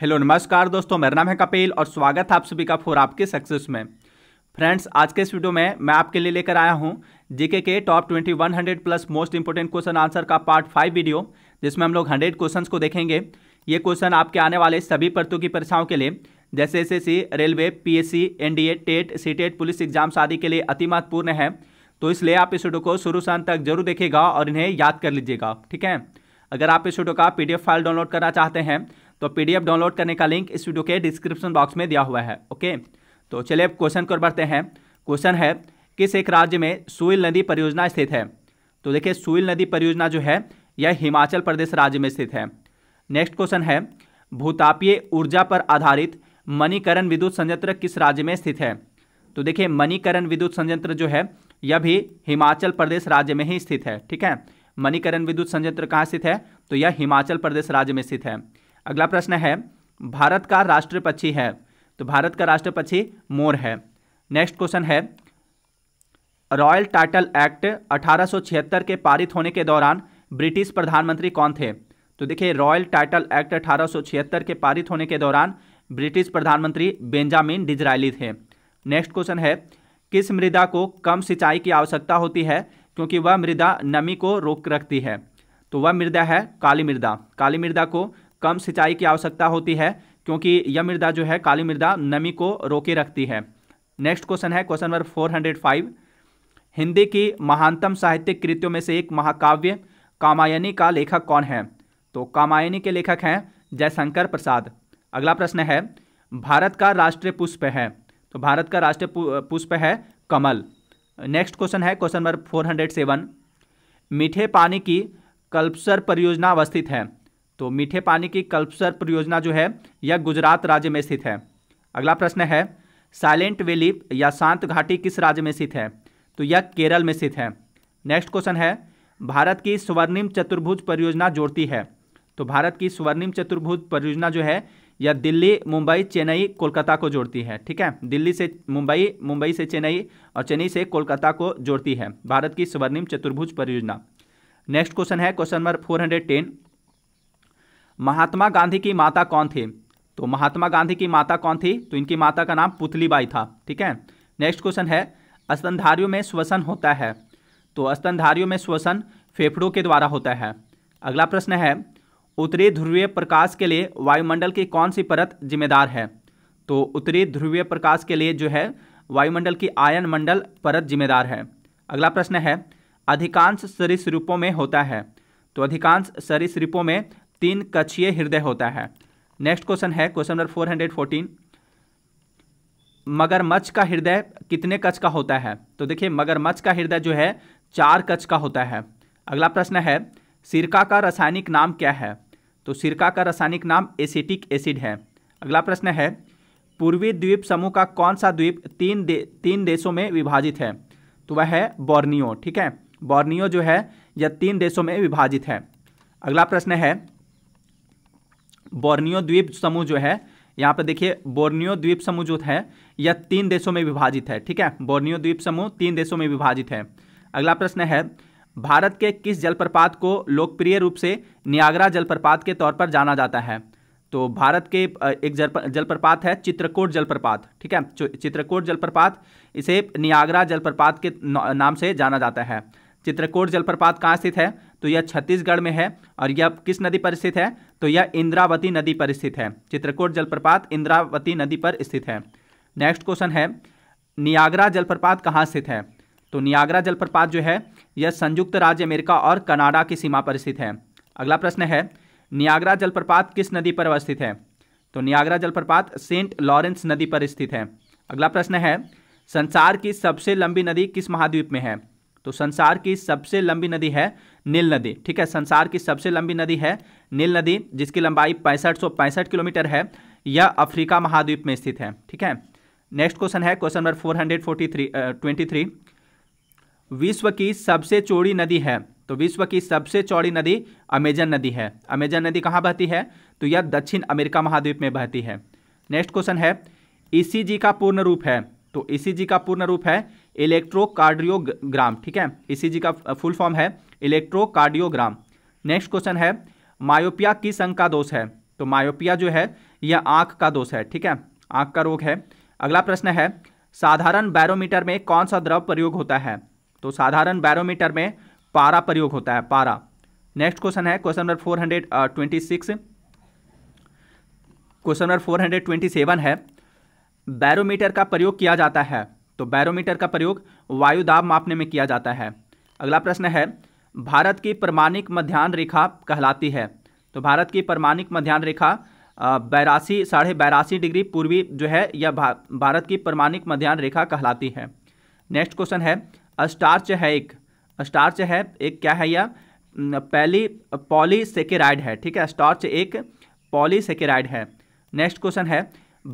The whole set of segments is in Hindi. हेलो नमस्कार दोस्तों, मेरा नाम है कपिल और स्वागत है आप सभी का फोर आपके सक्सेस में। फ्रेंड्स, आज के इस वीडियो में मैं आपके लिए लेकर आया हूं जीके के top 2100 plus most important question answer का पार्ट 5 वीडियो, जिसमें हम लोग 100 क्वेश्चंस को देखेंगे। ये क्वेश्चन आपके आने वाले सभी परतों की परीक्षाओं के लिए जैसे SSC, railway, PSC, NDA, TET, CTET, police exams आदि के लिए अति महत्वपूर्ण है। तो इसलिए आप इस वीडियो को शुरू से अंत तक जरूर देखिएगा और इन्हें याद कर लीजिएगा, ठीक है। अगर आप इस वीडियो का PDF फाइल डाउनलोड करना चाहते हैं तो PDF डाउनलोड करने का लिंक इस वीडियो के डिस्क्रिप्शन बॉक्स में दिया हुआ है। ओके, तो चलिए अब क्वेश्चन को बढ़ते हैं। क्वेश्चन है, किस एक राज्य में सुइल नदी परियोजना स्थित है? तो देखिए, सुइल नदी परियोजना जो है यह हिमाचल प्रदेश राज्य में स्थित है। नेक्स्ट क्वेश्चन है, भूतापीय ऊर्जा पर आधारित मणिकरण विद्युत संयंत्र किस राज्य में स्थित है? तो देखिए, मणिकरण विद्युत संयंत्र जो है यह भी हिमाचल प्रदेश राज्य में ही स्थित है, ठीक है। मणिकरण विद्युत संयंत्र कहाँ स्थित है? तो यह हिमाचल प्रदेश राज्य में स्थित है। अगला प्रश्न है, भारत का राष्ट्रीय पक्षी है? तो भारत का राष्ट्रीय पक्षी मोर है। नेक्स्ट क्वेश्चन है, रॉयल टाइटल एक्ट 1876 के पारित होने के दौरान ब्रिटिश प्रधानमंत्री कौन थे? तो देखिए, रॉयल टाइटल एक्ट 1876 के पारित होने के दौरान ब्रिटिश प्रधानमंत्री बेंजामिन डिजराइली थे। नेक्स्ट क्वेश्चन है, किस मृदा को कम सिंचाई की आवश्यकता होती है क्योंकि वह मृदा नमी को रोक रखती है? तो वह मृदा है काली मृदा। काली मृदा को कम सिंचाई की आवश्यकता होती है क्योंकि यह मृदा जो है काली मृदा नमी को रोके रखती है। नेक्स्ट क्वेश्चन है, क्वेश्चन नंबर 405, हिंदी की महानतम साहित्यिक कृतियों में से एक महाकाव्य कामायनी का लेखक कौन है? तो कामायनी के लेखक हैं जयशंकर प्रसाद। अगला प्रश्न है, भारत का राष्ट्रीय पुष्प है? तो भारत का राष्ट्रीय पुष्प है कमल। नेक्स्ट क्वेश्चन है, क्वेश्चन नंबर 407, मीठे पानी की कल्पसर परियोजना अवस्थित है? तो मीठे पानी की कल्पसर परियोजना जो है यह गुजरात राज्य में स्थित है। अगला प्रश्न है, साइलेंट वैली या शांत घाटी किस राज्य में स्थित है? तो यह केरल में स्थित है। नेक्स्ट क्वेश्चन है, भारत की स्वर्णिम चतुर्भुज परियोजना जोड़ती है? तो भारत की स्वर्णिम चतुर्भुज परियोजना जो है यह दिल्ली, मुंबई, चेन्नई, कोलकाता को जोड़ती है, ठीक है। दिल्ली से मुंबई, मुंबई से चेन्नई और चेन्नई से कोलकाता को जोड़ती है भारत की स्वर्णिम चतुर्भुज परियोजना। नेक्स्ट क्वेश्चन है, क्वेश्चन नंबर 410, महात्मा गांधी की माता कौन थी? तो महात्मा गांधी की माता कौन थी? तो इनकी माता का नाम पुतलीबाई था, ठीक है। नेक्स्ट क्वेश्चन है, स्तनधारियों में श्वसन होता है? तो स्तनधारियों में श्वसन फेफड़ों के द्वारा होता है। अगला प्रश्न है, उत्तरी ध्रुवीय प्रकाश के लिए वायुमंडल की कौन सी परत जिम्मेदार है? तो उत्तरी ध्रुवीय प्रकाश के लिए जो है वायुमंडल की आयन मंडल परत जिम्मेदार है। अगला प्रश्न है, अधिकांश सरीसृपों में होता है? तो अधिकांश सरीसृपों में 3 कक्षीय हृदय होता है। नेक्स्ट क्वेश्चन है, क्वेश्चन नंबर 414, मगरमच्छ का हृदय कितने कक्ष का होता है? तो देखिए, मगरमच्छ का हृदय जो है 4 कक्ष का होता है। अगला प्रश्न है, सिरका का रासायनिक नाम क्या है? तो सिरका का रासायनिक नाम एसिटिक एसिड है। अगला प्रश्न है, पूर्वी द्वीप समूह का कौन सा द्वीप तीन देशों में विभाजित है? तो वह है बोर्नियो, ठीक है। बोर्नियो जो है यह 3 देशों में विभाजित है। अगला प्रश्न है, बोर्नियो द्वीप समूह जो है, यहाँ पर देखिए, बोर्नियो द्वीप समूह जो है यह 3 देशों में विभाजित है, ठीक है। बोर्नियो द्वीप समूह 3 देशों में विभाजित है। अगला प्रश्न है, भारत के किस जलप्रपात को लोकप्रिय रूप से नियाग्रा जलप्रपात के तौर पर जाना जाता है? तो भारत के एक जलप्रपात है चित्रकूट जलप्रपात, ठीक है। चित्रकूट जलप्रपात, इसे नियाग्रा जलप्रपात के नाम से जाना जाता है। चित्रकूट जलप्रपात कहाँ स्थित है? तो यह छत्तीसगढ़ में है और यह किस नदी पर स्थित है? तो यह इंद्रावती नदी पर स्थित है। चित्रकूट जलप्रपात इंद्रावती नदी पर स्थित है। नेक्स्ट क्वेश्चन है, नियाग्रा जलप्रपात कहाँ स्थित है? तो नियाग्रा जलप्रपात जो है यह संयुक्त राज्य अमेरिका और कनाडा की सीमा पर स्थित है। अगला प्रश्न है, नियाग्रा जलप्रपात किस नदी पर अवस्थित है? तो नियाग्रा जलप्रपात सेंट लॉरेंस नदी पर स्थित है। अगला प्रश्न है, संसार की सबसे लंबी नदी किस महाद्वीप में है? तो संसार की सबसे लंबी नदी है नील नदी, ठीक है। संसार की सबसे लंबी नदी है नील नदी, जिसकी लंबाई 6565 किलोमीटर है। यह अफ्रीका महाद्वीप में स्थित है, ठीक है। नेक्स्ट क्वेश्चन है, क्वेश्चन नंबर 423, विश्व की सबसे चौड़ी नदी है? तो विश्व की सबसे चौड़ी नदी अमेजन नदी है। अमेजन नदी कहाँ बहती है? तो यह दक्षिण अमेरिका महाद्वीप में बहती है। नेक्स्ट क्वेश्चन है, ईसीजी का पूर्ण रूप है? तो ईसीजी का पूर्ण रूप है इलेक्ट्रोकार्डियोग्राम, ठीक है। ईसीजी का फुल फॉर्म है इलेक्ट्रोकार्डियोग्राम। नेक्स्ट क्वेश्चन है, मायोपिया किस अंग का दोष है? तो मायोपिया जो है यह आँख का दोष है, ठीक है, आँख का रोग है। अगला प्रश्न है साधारण बैरोमीटर में कौन सा द्रव प्रयोग होता है, तो साधारण बैरोमीटर में पारा प्रयोग होता है, पारा। नेक्स्ट क्वेश्चन है क्वेश्चन नंबर 426, क्वेश्चन नंबर 427 है बैरोमीटर का प्रयोग किया जाता है, तो बैरोमीटर का प्रयोग वायु दाब मापने में किया जाता है। अगला प्रश्न है भारत की प्रमाणिक मध्याह्न रेखा कहलाती है, तो भारत की प्रमाणिक मध्याह्न रेखा 82.85 डिग्री पूर्वी जो है यह भारत की प्रमाणिक मध्याह्न रेखा कहलाती है। नेक्स्ट क्वेश्चन है स्टार्च है एक, स्टार्च है एक क्या है, यह पहली पॉलीसेकेराइड है, ठीक है, स्टार्च एक पॉलीसेकेराइड है। नेक्स्ट क्वेश्चन है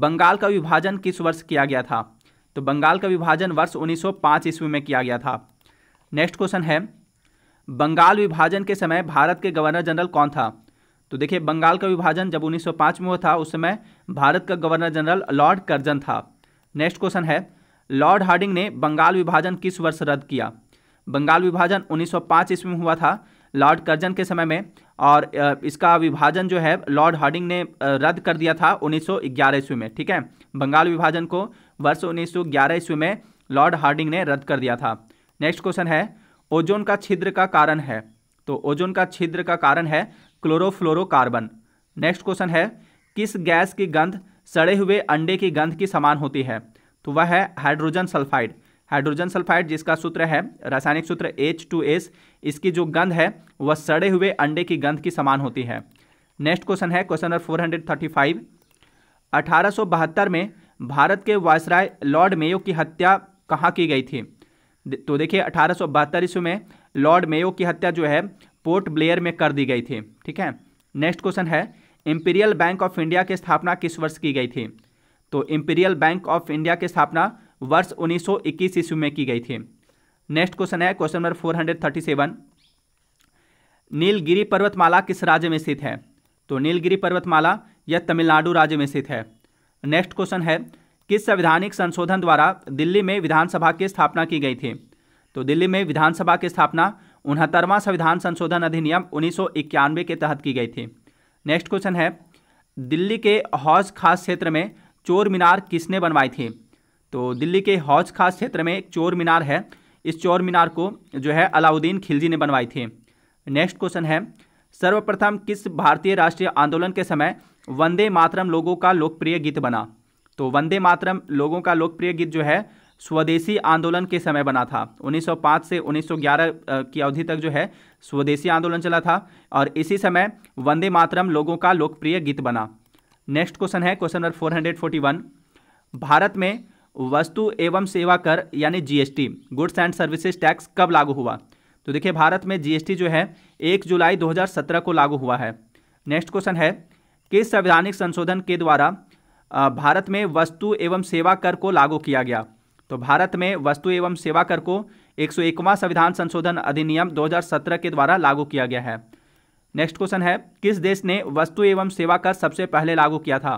बंगाल का विभाजन किस वर्ष किया गया था, तो बंगाल का विभाजन वर्ष 1905 ईस्वी में किया गया था। नेक्स्ट क्वेश्चन है बंगाल विभाजन के समय भारत के गवर्नर जनरल कौन था, तो देखिए बंगाल का विभाजन जब 1905 में हुआ था उस समय भारत का गवर्नर जनरल लॉर्ड कर्जन था। नेक्स्ट क्वेश्चन है लॉर्ड हार्डिंग ने बंगाल विभाजन किस वर्ष रद्द किया, बंगाल विभाजन 1905 ईस्वी में हुआ था लॉर्ड कर्जन के समय में, और इसका विभाजन जो है लॉर्ड हार्डिंग ने रद्द कर दिया था 1911 ईस्वी में, ठीक है, बंगाल विभाजन को वर्ष 1911 ईस्वी में लॉर्ड हार्डिंग ने रद्द कर दिया था। नेक्स्ट क्वेश्चन है ओजोन का छिद्र का कारण है, तो ओजोन का छिद्र का कारण है क्लोरोफ्लोरोकार्बन। नेक्स्ट क्वेश्चन है किस गैस की गंध सड़े हुए अंडे की गंध की समान होती है, तो वह है हाइड्रोजन सल्फाइड, हाइड्रोजन सल्फाइड जिसका सूत्र है रासायनिक सूत्र H2S, इसकी जो गंध है वह सड़े हुए अंडे की गंध की समान होती है। नेक्स्ट क्वेश्चन है क्वेश्चन नंबर 435, 1872 में भारत के वायसराय लॉर्ड मेयो की हत्या कहाँ की गई थी, तो देखिए 1872 ईस्वी में लॉर्ड मेयो की हत्या जो है पोर्ट ब्लेयर में कर दी गई थी, ठीक है। नेक्स्ट क्वेश्चन है इंपीरियल बैंक ऑफ इंडिया की स्थापना किस वर्ष की गई थी, तो इंपीरियल बैंक ऑफ इंडिया की स्थापना वर्ष 1921 ईस्वी में की गई थी। नेक्स्ट क्वेश्चन है क्वेश्चन नंबर 437, नीलगिरी पर्वतमाला किस राज्य में स्थित है, तो नीलगिरी पर्वतमाला यह तमिलनाडु राज्य में स्थित है। नेक्स्ट क्वेश्चन है किस संवैधानिक संशोधन द्वारा दिल्ली में विधानसभा की स्थापना की गई थी, तो दिल्ली में विधानसभा की स्थापना 69वां संविधान संशोधन अधिनियम 1991 के तहत की गई थी। नेक्स्ट क्वेश्चन है दिल्ली के हौज खास क्षेत्र में चोर मीनार किसने बनवाई थी, तो दिल्ली के हौज खास क्षेत्र में एक चोर मीनार है, इस चोर मीनार को जो है अलाउद्दीन खिलजी ने बनवाई थी। नेक्स्ट क्वेश्चन है सर्वप्रथम किस भारतीय राष्ट्रीय आंदोलन के समय वंदे मातरम लोगों का लोकप्रिय गीत बना, तो वंदे मातरम लोगों का लोकप्रिय गीत जो है स्वदेशी आंदोलन के समय बना था, 1905 से 1911 की अवधि तक जो है स्वदेशी आंदोलन चला था और इसी समय वंदे मातरम लोगों का लोकप्रिय गीत बना। नेक्स्ट क्वेश्चन है क्वेश्चन नंबर 441, भारत में वस्तु एवं सेवा कर यानी GST goods and services tax कब लागू हुआ, तो देखिए भारत में GST जो है 1 जुलाई 2017 को लागू हुआ है। नेक्स्ट क्वेश्चन है किस संवैधानिक संशोधन के द्वारा भारत में वस्तु एवं सेवा कर को लागू किया गया, तो भारत में वस्तु एवं सेवा कर को 101वां संविधान संशोधन अधिनियम 2017 के द्वारा लागू किया गया है। नेक्स्ट क्वेश्चन है किस देश ने वस्तु एवं सेवा कर सबसे पहले लागू किया था,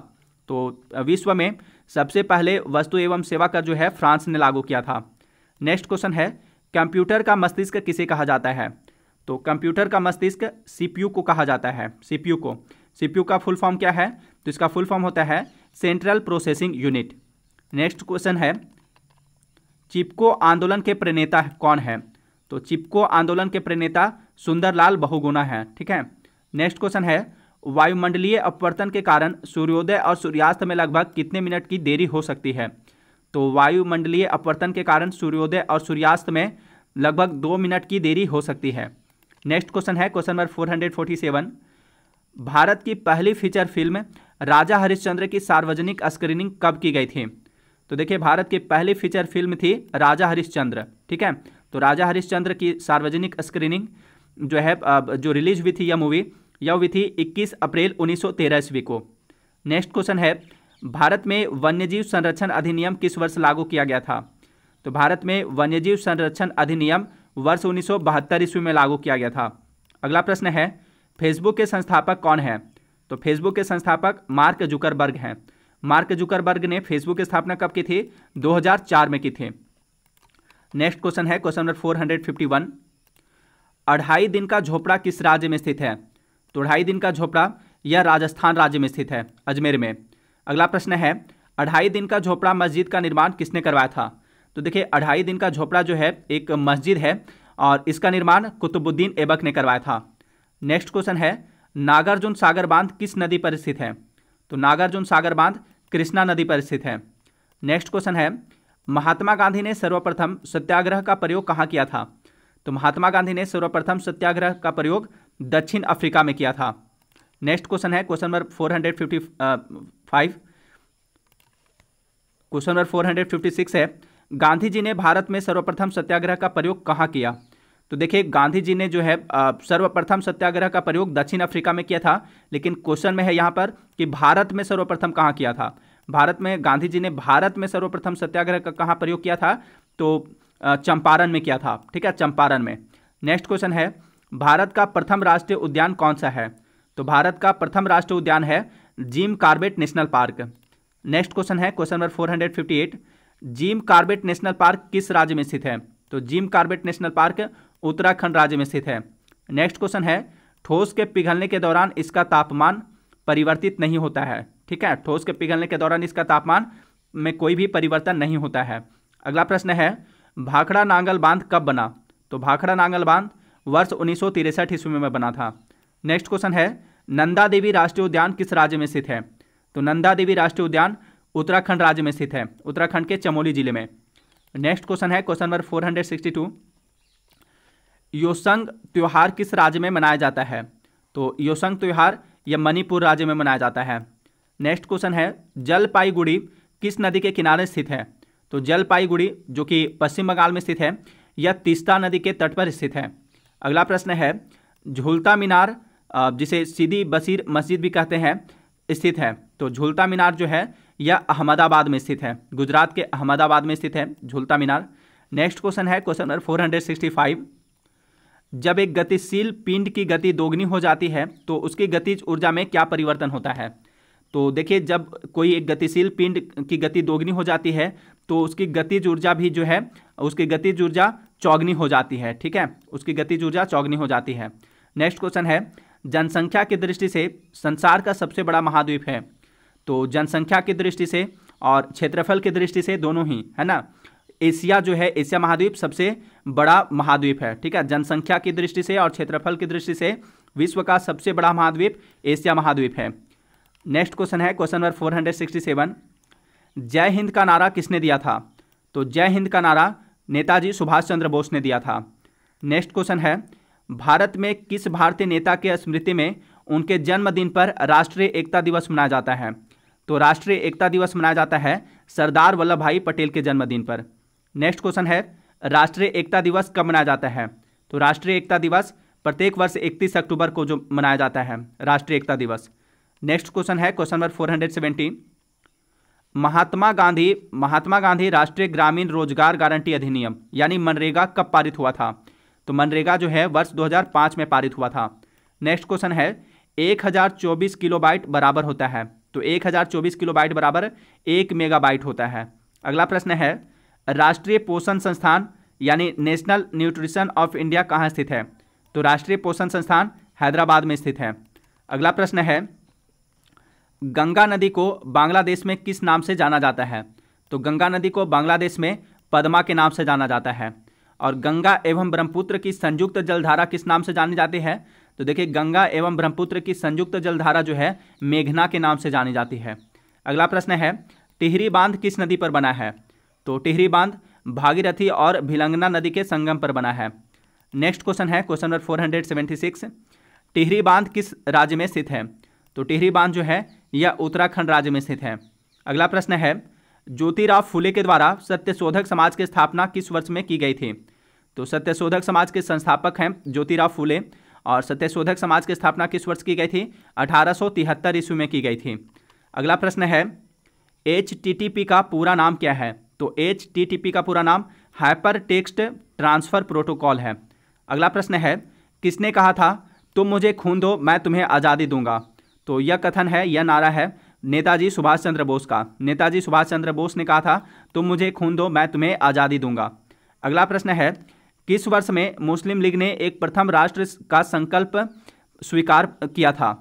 तो विश्व में सबसे पहले वस्तु एवं सेवा कर जो है फ्रांस ने लागू किया था। नेक्स्ट क्वेश्चन है कंप्यूटर का मस्तिष्क किसे कहा जाता है, तो कंप्यूटर का मस्तिष्क CPU को कहा जाता है, CPU को, CPU का फुल फॉर्म क्या है, तो इसका फुल फॉर्म होता है central processing unit. Next question है चिपको आंदोलन के प्रणेता कौन है, तो चिपको आंदोलन के प्रणेता सुंदरलाल बहुगुणा है, ठीक है। नेक्स्ट क्वेश्चन है वायुमंडलीय अपवर्तन के कारण सूर्योदय और सूर्यास्त में लगभग कितने मिनट की देरी हो सकती है, तो वायुमंडलीय अपवर्तन के कारण सूर्योदय और सूर्यास्त में लगभग 2 मिनट की देरी हो सकती है। नेक्स्ट क्वेश्चन है क्वेश्चन नंबर 447, भारत की पहली फीचर फिल्म राजा हरिश्चंद्र की सार्वजनिक स्क्रीनिंग कब की गई थी, तो देखिए भारत की पहली फीचर फिल्म थी राजा हरिश्चंद्र, ठीक है, तो राजा हरिश्चंद्र की सार्वजनिक स्क्रीनिंग जो है जो रिलीज हुई थी यह मूवी, यह हुई थी 21 अप्रैल 1913 ईस्वी को। नेक्स्ट क्वेश्चन है भारत में वन्यजीव संरक्षण अधिनियम किस वर्ष लागू किया गया था, तो भारत में वन्यजीव संरक्षण अधिनियम वर्ष 1972 ईस्वी में लागू किया गया था। अगला प्रश्न है फेसबुक के संस्थापक कौन है, तो फेसबुक के संस्थापक मार्क जुकरबर्ग हैं, मार्क जुकरबर्ग ने फेसबुक की स्थापना कब की थी, 2004 में की थी। नेक्स्ट क्वेश्चन है क्वेश्चन नंबर 451, अढ़ाई दिन का झोपड़ा किस राज्य में स्थित है, तो 2.5 दिन का झोपड़ा यह राजस्थान राज्य में स्थित है, अजमेर में। अगला प्रश्न है, अढ़ाई दिन का झोपड़ा मस्जिद का निर्माण किसने करवाया था? तो देखिए, अढ़ाई दिन का झोपड़ा जो है एक मस्जिद है और इसका निर्माण कुतुबुद्दीन ऐबक ने करवाया था। नेक्स्ट क्वेश्चन है, नागार्जुन सागर बांध किस नदी पर स्थित है? तो नागार्जुन सागर बांध कृष्णा नदी पर स्थित है। नेक्स्ट क्वेश्चन है, महात्मा गांधी ने सर्वप्रथम सत्याग्रह का प्रयोग कहाँ किया था? तो महात्मा गांधी ने सर्वप्रथम सत्याग्रह का प्रयोग दक्षिण अफ्रीका में किया था। नेक्स्ट क्वेश्चन है, क्वेश्चन नंबर 455, क्वेश्चन नंबर 456 है, गांधी जी ने भारत में सर्वप्रथम सत्याग्रह का प्रयोग कहाँ किया? तो देखिए, गांधी जी ने जो है सर्वप्रथम सत्याग्रह का प्रयोग दक्षिण अफ्रीका में किया था, लेकिन क्वेश्चन में है यहाँ पर कि भारत में सर्वप्रथम कहाँ किया था। भारत में गांधी जी ने भारत में सर्वप्रथम सत्याग्रह का कहाँ प्रयोग किया था? तो चंपारण में किया था, ठीक है, चंपारण में। नेक्स्ट क्वेश्चन है, भारत का प्रथम राष्ट्रीय उद्यान कौन सा है? तो भारत का प्रथम राष्ट्रीय उद्यान है Jim Corbett National Park. Next question है, question number 458, Jim Corbett National Park किस राज्य में स्थित है? तो Jim Corbett National Park Uttarakhand राज्य में स्थित है। नेक्स्ट क्वेश्चन है, ठोस के पिघलने के दौरान इसका तापमान परिवर्तित नहीं होता है, ठीक है, ठोस के पिघलने के दौरान इसका तापमान में कोई भी परिवर्तन नहीं होता है। अगला प्रश्न है, भाखड़ा नांगल बांध कब बना? तो भाखड़ा नांगल बांध वर्ष 1963 ईस्वी में बना था। नेक्स्ट क्वेश्चन है, नंदा देवी राष्ट्रीय उद्यान किस राज्य में स्थित है? तो नंदा देवी राष्ट्रीय उद्यान उत्तराखंड राज्य में स्थित है, उत्तराखंड के चमोली जिले में। नेक्स्ट क्वेश्चन है, क्वेश्चन नंबर 462, योसंग त्यौहार किस राज्य में मनाया जाता है? तो योसंग त्यौहार यह मणिपुर राज्य में मनाया जाता है। नेक्स्ट क्वेश्चन है, जलपाईगुड़ी किस नदी के किनारे स्थित है? तो जलपाईगुड़ी जो कि पश्चिम बंगाल में स्थित है, यह तीस्ता नदी के तट पर स्थित है। अगला प्रश्न है, झूलता मीनार जिसे सीधी बशीर मस्जिद भी कहते हैं स्थित है। तो झूलता मीनार जो है यह अहमदाबाद में स्थित है, गुजरात के अहमदाबाद में स्थित है झूलता मीनार। नेक्स्ट क्वेश्चन है, क्वेश्चन नंबर 465, जब एक गतिशील पिंड की गति दोगुनी हो जाती है तो उसकी गतिज ऊर्जा में क्या परिवर्तन होता है? तो देखिए, जब कोई एक गतिशील पिंड की गति दोगुनी हो जाती है तो उसकी गतिज ऊर्जा भी जो है, उसकी गतिज ऊर्जा चौगुनी हो जाती है, ठीक है, उसकी गतिज ऊर्जा चौगुनी हो जाती है। नेक्स्ट क्वेश्चन है, जनसंख्या की दृष्टि से संसार का सबसे बड़ा महाद्वीप है? तो जनसंख्या की दृष्टि से और क्षेत्रफल की दृष्टि से दोनों ही, है ना, एशिया जो है, एशिया महाद्वीप सबसे बड़ा महाद्वीप है, ठीक है, जनसंख्या की दृष्टि से और क्षेत्रफल की दृष्टि से विश्व का सबसे बड़ा महाद्वीप एशिया महाद्वीप है। नेक्स्ट क्वेश्चन है, क्वेश्चन नंबर 467, जय हिंद का नारा किसने दिया था? तो जय हिंद का नारा नेताजी सुभाष चंद्र बोस ने दिया था। नेक्स्ट क्वेश्चन है, भारत में किस भारतीय नेता के स्मृति में उनके जन्मदिन पर राष्ट्रीय एकता दिवस मनाया जाता है? तो राष्ट्रीय एकता दिवस मनाया जाता है सरदार वल्लभ भाई पटेल के जन्मदिन पर। नेक्स्ट क्वेश्चन है, राष्ट्रीय एकता दिवस कब मनाया जाता है? तो राष्ट्रीय एकता दिवस प्रत्येक वर्ष 31 अक्टूबर को जो मनाया जाता है, राष्ट्रीय एकता दिवस। नेक्स्ट क्वेश्चन है, क्वेश्चन नंबर 470, महात्मा गांधी राष्ट्रीय ग्रामीण रोजगार गारंटी अधिनियम यानी मनरेगा कब पारित हुआ था? तो मनरेगा जो है वर्ष 2005 में पारित हुआ था। नेक्स्ट क्वेश्चन है, 1024 किलोबाइट बराबर होता है? तो 1024 किलोबाइट बराबर 1 मेगाबाइट होता है। अगला प्रश्न है, राष्ट्रीय पोषण संस्थान यानी नेशनल न्यूट्रिशन ऑफ इंडिया कहाँ स्थित है? तो राष्ट्रीय पोषण संस्थान हैदराबाद में स्थित है। अगला प्रश्न है, गंगा नदी को बांग्लादेश में किस नाम से जाना जाता है? तो गंगा नदी को बांग्लादेश में पद्मा के नाम से जाना जाता है। और गंगा एवं ब्रह्मपुत्र की संयुक्त जलधारा किस नाम से जानी जाती है? तो देखिए, गंगा एवं ब्रह्मपुत्र की संयुक्त जलधारा जो है मेघना के नाम से जानी जाती है। अगला प्रश्न है, टिहरी बांध किस नदी पर बना है? तो टिहरी बांध भागीरथी और भिलंगना नदी के संगम पर बना है। नेक्स्ट क्वेश्चन है, क्वेश्चन नंबर 476, टिहरी बांध किस राज्य में स्थित है? तो टिहरी बांध जो है यह उत्तराखंड राज्य में स्थित है। अगला प्रश्न है, ज्योतिराव फुले के द्वारा सत्यशोधक समाज की स्थापना किस वर्ष में की गई थी? तो सत्यशोधक समाज के संस्थापक हैं ज्योतिराव फुले, और सत्यशोधक समाज की स्थापना किस वर्ष की गई थी? 1873 ईस्वी में की गई थी। अगला प्रश्न है, HTTP का पूरा नाम क्या है? तो HTTP का पूरा नाम हाइपर टेक्स्ट ट्रांसफर प्रोटोकॉल है। अगला प्रश्न है, किसने कहा था तुम मुझे खून दो मैं तुम्हें आज़ादी दूंगा? तो यह कथन है, यह नारा है नेताजी सुभाष चंद्र बोस का। नेताजी सुभाष चंद्र बोस ने कहा था तुम मुझे खून दो मैं तुम्हें आज़ादी दूंगा। अगला प्रश्न है, किस वर्ष में मुस्लिम लीग ने एक प्रथम राष्ट्र का संकल्प स्वीकार किया था?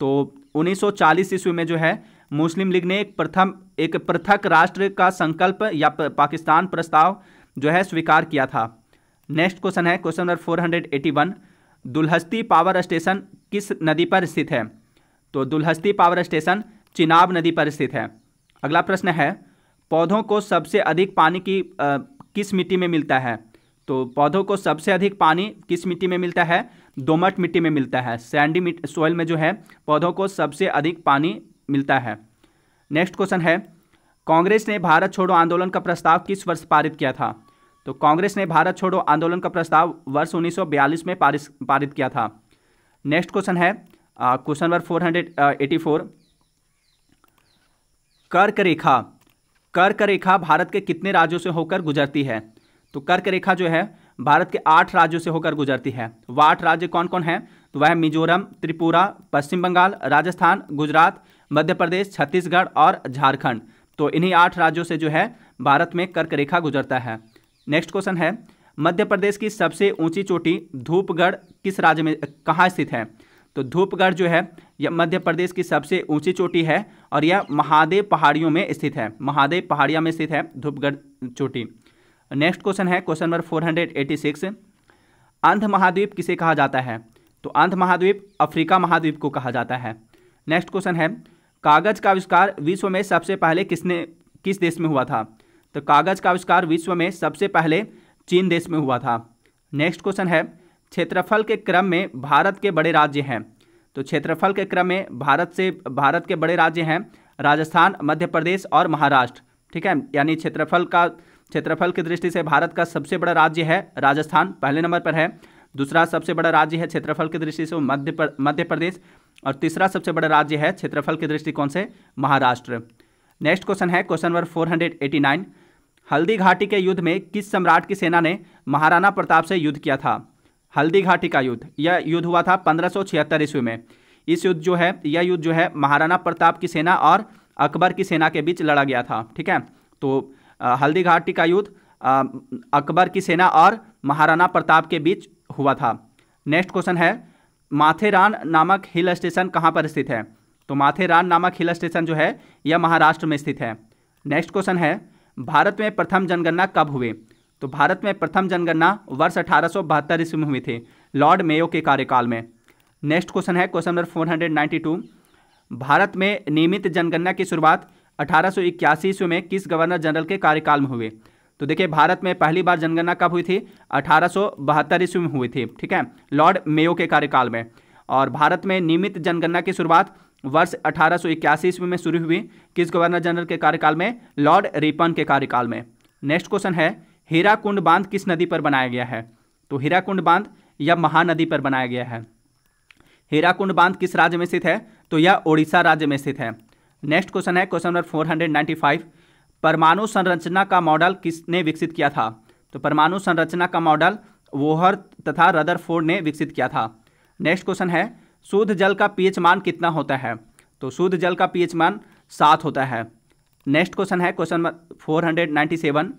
तो 1940 ईस्वी में जो है मुस्लिम लीग ने एक पृथक राष्ट्र का संकल्प या पाकिस्तान प्रस्ताव जो है स्वीकार किया था। नेक्स्ट क्वेश्चन है question number 481, Dulhasti power station किस नदी पर स्थित है? तो दुलहस्ती पावर स्टेशन चिनाब नदी पर स्थित है। अगला प्रश्न है पौधों को सबसे अधिक पानी किस मिट्टी में मिलता है? तो पौधों को सबसे अधिक पानी किस मिट्टी में मिलता है? दोमट मिट्टी में मिलता है। सैंडी सोयल में जो है पौधों को सबसे अधिक पानी मिलता है। नेक्स्ट क्वेश्चन है कांग्रेस ने भारत छोड़ो आंदोलन का प्रस्ताव किस वर्ष पारित किया था? तो कांग्रेस ने भारत छोड़ो आंदोलन का प्रस्ताव वर्ष 1942 में पारित किया था। नेक्स्ट क्वेश्चन है क्वेश्चन नंबर 484, कर्क रेखा भारत के कितने राज्यों से होकर गुजरती है? तो कर्क रेखा जो है भारत के 8 राज्यों से होकर गुजरती है। वह 8 राज्य कौन कौन हैं? तो वह मिजोरम, त्रिपुरा, पश्चिम बंगाल, राजस्थान, गुजरात, मध्य प्रदेश, छत्तीसगढ़ और झारखंड। तो इन्हीं 8 राज्यों से जो है भारत में कर्क रेखा गुजरता है। नेक्स्ट क्वेश्चन है मध्य प्रदेश की सबसे ऊंची चोटी धूपगढ़ किस राज्य में कहाँ स्थित है? तो धूपगढ़ जो है यह मध्य प्रदेश की सबसे ऊंची चोटी है और यह महादेव पहाड़ियों में स्थित है। महादेव पहाड़िया में स्थित है धूपगढ़ चोटी। नेक्स्ट क्वेश्चन है क्वेश्चन नंबर 486, अंध महाद्वीप किसे कहा जाता है? तो अंध महाद्वीप अफ्रीका महाद्वीप को कहा जाता है। नेक्स्ट क्वेश्चन है कागज का आविष्कार विश्व में सबसे पहले किस देश में हुआ था? तो कागज का आविष्कार विश्व में सबसे पहले चीन देश में हुआ था। नेक्स्ट क्वेश्चन है क्षेत्रफल के क्रम में भारत के बड़े राज्य हैं? तो क्षेत्रफल के क्रम में भारत के बड़े राज्य हैं राजस्थान, मध्य प्रदेश और महाराष्ट्र। ठीक है, यानी क्षेत्रफल की दृष्टि से भारत का सबसे बड़ा राज्य है राजस्थान, पहले नंबर पर है। दूसरा सबसे बड़ा राज्य है क्षेत्रफल की दृष्टि से मध्य प्रदेश और तीसरा सबसे बड़ा राज्य है क्षेत्रफल के दृष्टिकोण से महाराष्ट्र। नेक्स्ट क्वेश्चन है क्वेश्चन नंबर 489, हल्दी घाटी के युद्ध में किस सम्राट की सेना ने महाराणा प्रताप से युद्ध किया था? हल्दी घाटी का युद्ध, यह युद्ध हुआ था 1576 ईस्वी में। यह युद्ध जो है महाराणा प्रताप की सेना और अकबर की सेना के बीच लड़ा गया था। ठीक है, तो हल्दी घाटी का युद्ध अकबर की सेना और महाराणा प्रताप के बीच हुआ था। नेक्स्ट क्वेश्चन है माथेरान नामक हिल स्टेशन कहाँ पर स्थित है? तो माथेरान नामक हिल स्टेशन जो है यह महाराष्ट्र में स्थित है। नेक्स्ट क्वेश्चन है भारत में प्रथम जनगणना कब हुई? तो भारत में प्रथम जनगणना वर्ष 1872 ईस्वी में हुई थी, लॉर्ड मेयो के कार्यकाल में। नेक्स्ट क्वेश्चन है क्वेश्चन नंबर 492, भारत में नियमित जनगणना की शुरुआत 1881 ईस्वी में किस गवर्नर जनरल के कार्यकाल में हुई? तो देखिए भारत में पहली बार जनगणना कब हुई थी? 1872 ईस्वी में हुई थी। ठीक है, लॉर्ड मेयो के कार्यकाल में। और भारत में नियमित जनगणना की शुरुआत वर्ष 1881 ईस्वी में शुरू हुई किस गवर्नर जनरल के कार्यकाल में? लॉर्ड रिपन के कार्यकाल में। नेक्स्ट क्वेश्चन है हीराकुंड बांध किस नदी पर बनाया गया है? तो हीराकुंड बांध यह महानदी पर बनाया गया है। हीराकुंड बांध किस राज्य में स्थित है? तो यह ओडिशा राज्य में स्थित है। नेक्स्ट क्वेश्चन है क्वेश्चन नंबर 495, परमाणु संरचना का मॉडल किसने विकसित किया था? तो परमाणु संरचना का मॉडल वोहर तथा रदरफोर्ड ने विकसित किया था। नेक्स्ट क्वेश्चन है शुद्ध जल का पीएच मान कितना होता है? तो शुद्ध जल का पीएच मान 7 होता है। नेक्स्ट क्वेश्चन है क्वेश्चन नंबर 497,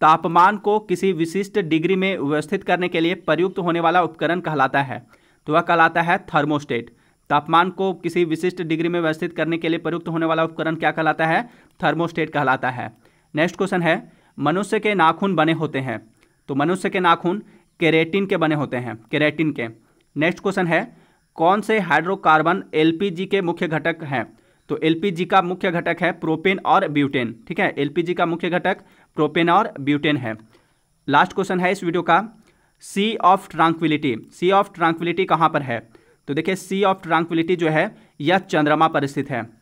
तापमान को किसी विशिष्ट डिग्री में व्यवस्थित करने के लिए प्रयुक्त होने वाला उपकरण कहलाता है? तो वह कहलाता है थर्मोस्टेट। तापमान को किसी विशिष्ट डिग्री में व्यवस्थित करने के लिए प्रयुक्त होने वाला उपकरण क्या कहलाता है? थर्मोस्टेट कहलाता है। नेक्स्ट क्वेश्चन है मनुष्य के नाखून बने होते हैं? तो मनुष्य के नाखून केरेटिन के बने होते हैं, केरेटिन के। नेक्स्ट क्वेश्चन है कौन से हाइड्रोकार्बन एलपीजी के मुख्य घटक हैं? तो एलपीजी का मुख्य घटक है प्रोपेन और ब्यूटेन। ठीक है, एलपीजी का मुख्य घटक प्रोपेन और ब्यूटेन है। लास्ट क्वेश्चन है इस वीडियो का, sea of tranquility, sea of tranquility कहाँ पर है? तो देखिए सी ऑफ ट्रैंक्विलिटी जो है यह चंद्रमा पर स्थित है।